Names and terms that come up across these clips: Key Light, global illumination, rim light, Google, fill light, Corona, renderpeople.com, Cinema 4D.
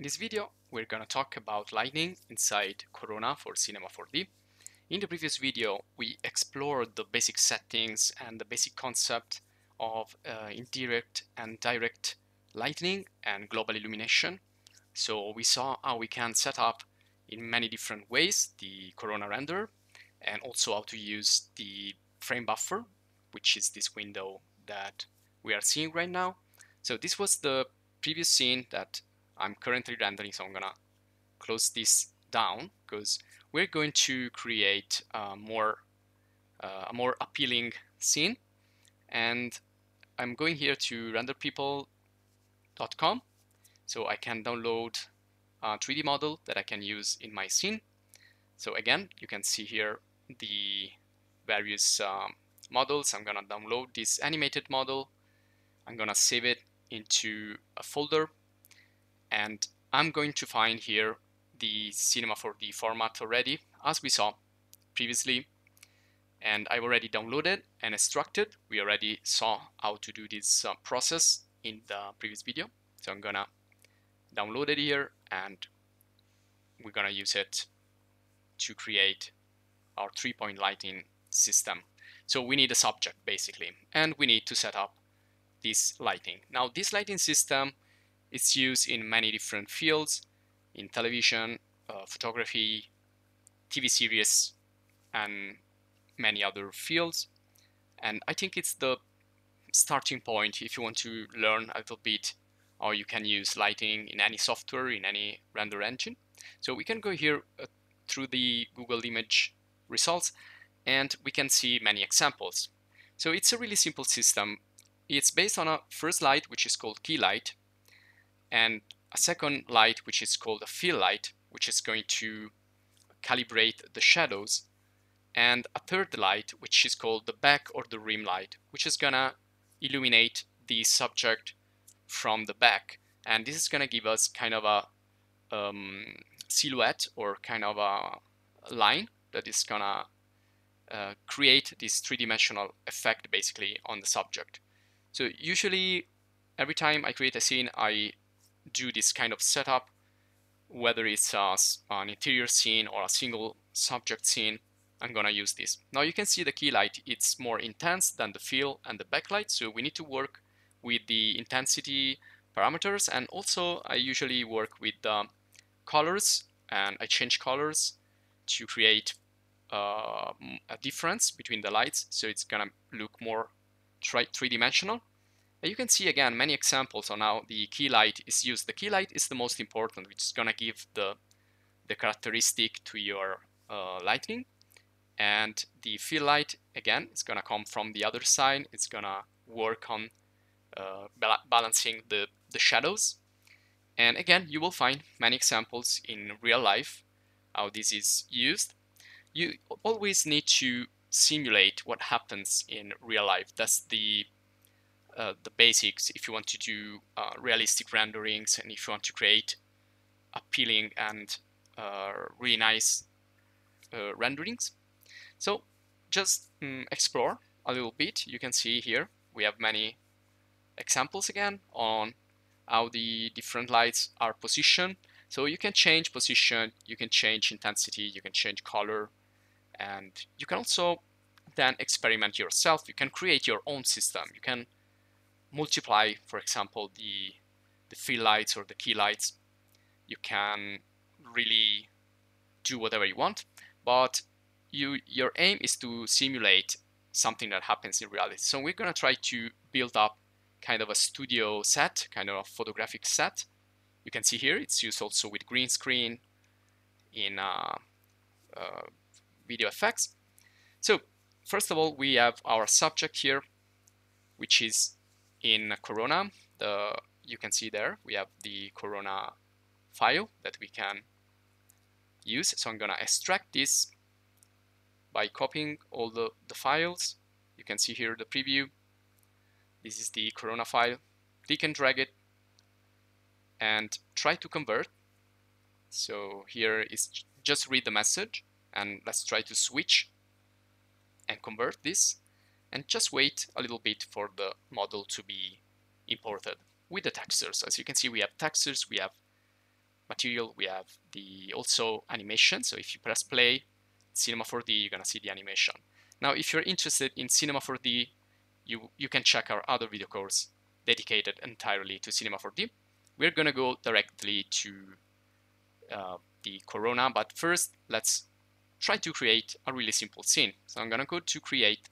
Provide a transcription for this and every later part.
In this video, we're gonna talk about lighting inside Corona for Cinema 4D. In the previous video, we explored the basic settings and the basic concept of indirect and direct lighting and global illumination. So we saw how we can set up in many different ways the Corona render, and also how to use the frame buffer, which is this window that we are seeing right now. So this was the previous scene that I'm currently rendering, so I'm gonna close this down because we're going to create a more appealing scene. And I'm going here to renderpeople.com, so I can download a 3D model that I can use in my scene. So again, you can see here the various models. I'm gonna download this animated model. I'm gonna save it into a folder, and I'm going to find here the Cinema 4D format already, as we saw previously, and I've already downloaded and extracted. We already saw how to do this process in the previous video, so I'm gonna download it here and we're gonna use it to create our 3-point lighting system. So we need a subject basically, and we need to set up this lighting. Now this lighting system is used in many different fields, in television, photography, TV series, and many other fields. And I think it's the starting point if you want to learn a little bit how you can use lighting in any software, in any render engine. So we can go here through the Google image results, and we can see many examples. So it's a really simple system. It's based on a first light, which is called Key Light, and a second light, which is called a fill light, which is going to calibrate the shadows, and a third light, which is called the back or the rim light, which is gonna illuminate the subject from the back. And this is gonna give us kind of a silhouette, or kind of a line that is gonna create this three-dimensional effect basically on the subject. So usually every time I create a scene, I do this kind of setup, whether it's an interior scene or a single subject scene. I'm gonna use this. Now you can see the key light, it's more intense than the fill and the backlight, so we need to work with the intensity parameters, and also I usually work with the colors, and I change colors to create a difference between the lights, so it's gonna look more three-dimensional. You can see again many examples on how the key light is used. The key light is the most important, which is gonna give the characteristic to your lighting, and the fill light again is gonna come from the other side. It's gonna work on balancing the shadows. And again, you will find many examples in real life how this is used. You always need to simulate what happens in real life. That's the basics if you want to do realistic renderings, and if you want to create appealing and really nice renderings. So just explore a little bit. You can see here we have many examples again on how the different lights are positioned. So you can change position, you can change intensity, you can change color, and you can also then experiment yourself. You can create your own system. You can multiply, for example, the fill lights or the key lights. You can really do whatever you want, but your aim is to simulate something that happens in reality. So we're gonna try to build up kind of a studio set, kind of a photographic set. You can see here it's used also with green screen in video effects. So first of all, we have our subject here, which is in Corona. You can see there we have the Corona file that we can use. So I'm gonna extract this by copying all the files. You can see here the preview. This is the Corona file. Click and drag it and try to convert. So here is just read the message, and let's try to switch and convert this, and just wait a little bit for the model to be imported with the textures. As you can see, we have textures, we have material, we have the also animation. So if you press play, Cinema 4D, you're gonna see the animation. Now, if you're interested in Cinema 4D, you can check our other video course dedicated entirely to Cinema 4D. We're gonna go directly to the Corona, but first let's try to create a really simple scene. So I'm gonna go to create,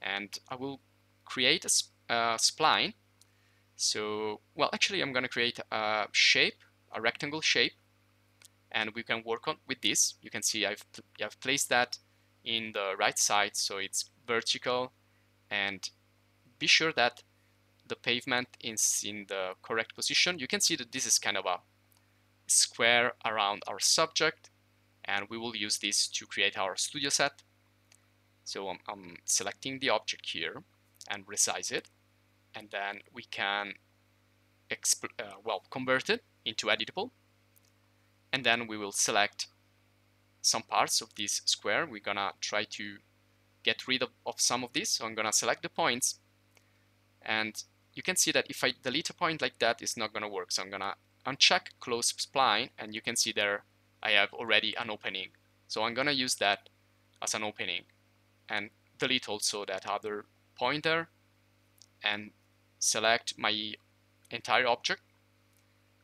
and I will create a spline. So, well, actually I'm gonna create a shape, a rectangle shape, and we can work on with this. You can see I've placed that in the right side, so it's vertical, and be sure that the pavement is in the correct position. You can see that this is kind of a square around our subject, and we will use this to create our studio set. So I'm selecting the object here and resize it, and then we can convert it into editable, and then we will select some parts of this square. We're gonna try to get rid of some of this, so I'm gonna select the points, and you can see that if I delete a point like that, it's not gonna work. So I'm gonna uncheck close spline, and you can see there I have already an opening, so I'm gonna use that as an opening and delete also that other pointer and select my entire object.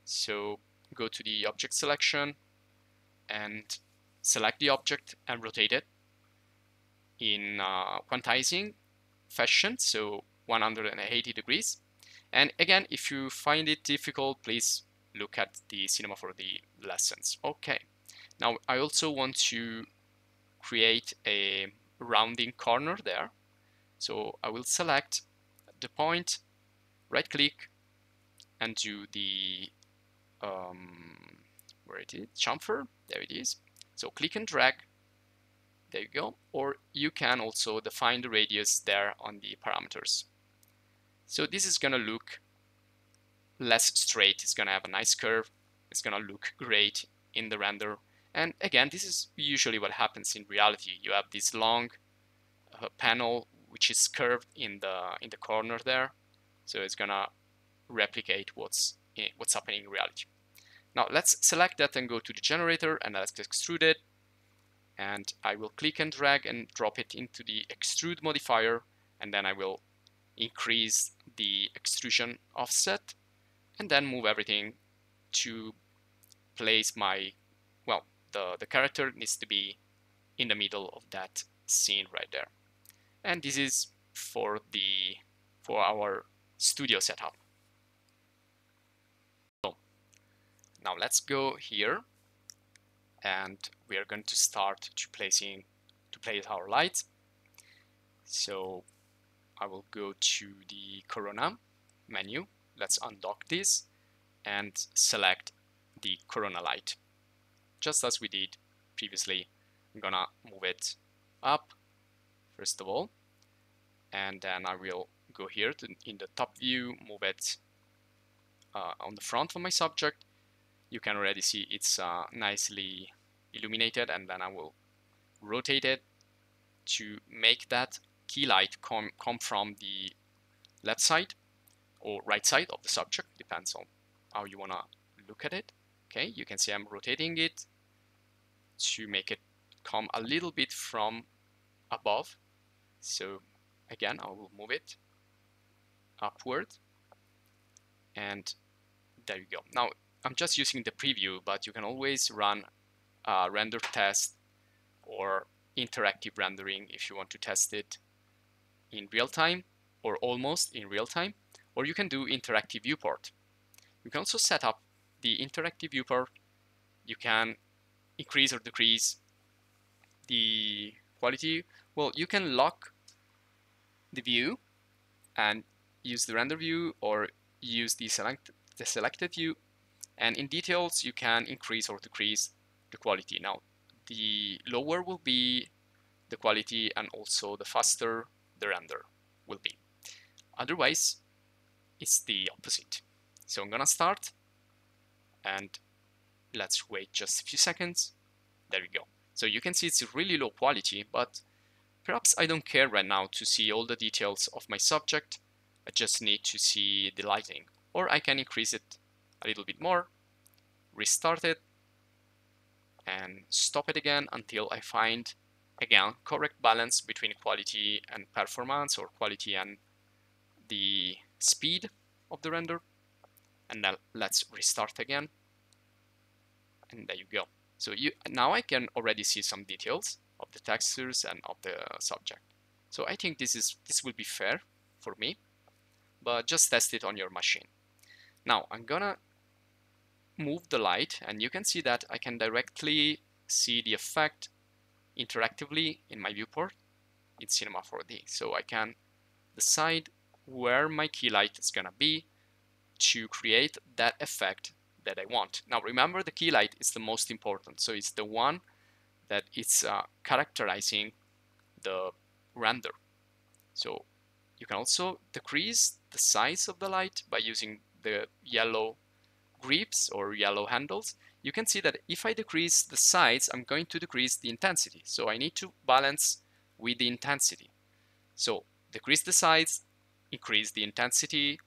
So go to the object selection and select the object and rotate it in quantizing fashion, so 180 degrees. And again, if you find it difficult, please look at the Cinema 4D lessons. Okay, now I also want to create a rounding corner there, so I will select the point, right click, and do the where it is, chamfer, there it is. So click and drag, there you go. Or you can also define the radius there on the parameters. So this is gonna look less straight, it's gonna have a nice curve, it's gonna look great in the render. And again, this is usually what happens in reality. You have this long panel which is curved in the corner there, so it's gonna replicate what's happening in reality. Now let's select that and go to the generator, and let's extrude it, and I will click and drag and drop it into the extrude modifier, and then I will increase the extrusion offset, and then move everything to place my, well, the character needs to be in the middle of that scene right there. And this is for our studio setup. So now let's go here, and we are going to start to place our lights. So I will go to the Corona menu. Let's undock this and select the Corona light, just as we did previously. I'm gonna move it up first of all, and then I will go here in the top view, move it on the front of my subject. You can already see it's nicely illuminated, and then I will rotate it to make that key light come from the left side or right side of the subject, depends on how you wanna look at it. Okay, you can see I'm rotating it to make it come a little bit from above. So again, I will move it upward, and there you go. Now I'm just using the preview, but you can always run a render test or interactive rendering if you want to test it in real time or almost in real time, or you can do interactive viewport. You can also set up the interactive viewport. You can increase or decrease the quality. Well, you can lock the view and use the render view, or use the selected view, and in details you can increase or decrease the quality. Now the lower will be the quality, and also the faster the render will be. Otherwise it's the opposite. So I'm gonna start, and let's wait just a few seconds. There we go. So you can see it's really low quality, but perhaps I don't care right now to see all the details of my subject. I just need to see the lighting, or I can increase it a little bit more, restart it, and stop it again until I find, again, correct balance between quality and performance, or quality and the speed of the render. And now let's restart again. And there you go. So now I can already see some details of the textures and of the subject. So I think this will be fair for me, but just test it on your machine. Now I'm gonna move the light, and you can see that I can directly see the effect interactively in my viewport in Cinema 4D. So I can decide where my key light is gonna be to create that effect that I want. Now remember, the key light is the most important, so it's the one that it's characterizing the render. So you can also decrease the size of the light by using the yellow grips or yellow handles. You can see that if I decrease the size, I'm going to decrease the intensity, so I need to balance with the intensity. So decrease the size, increase the intensity,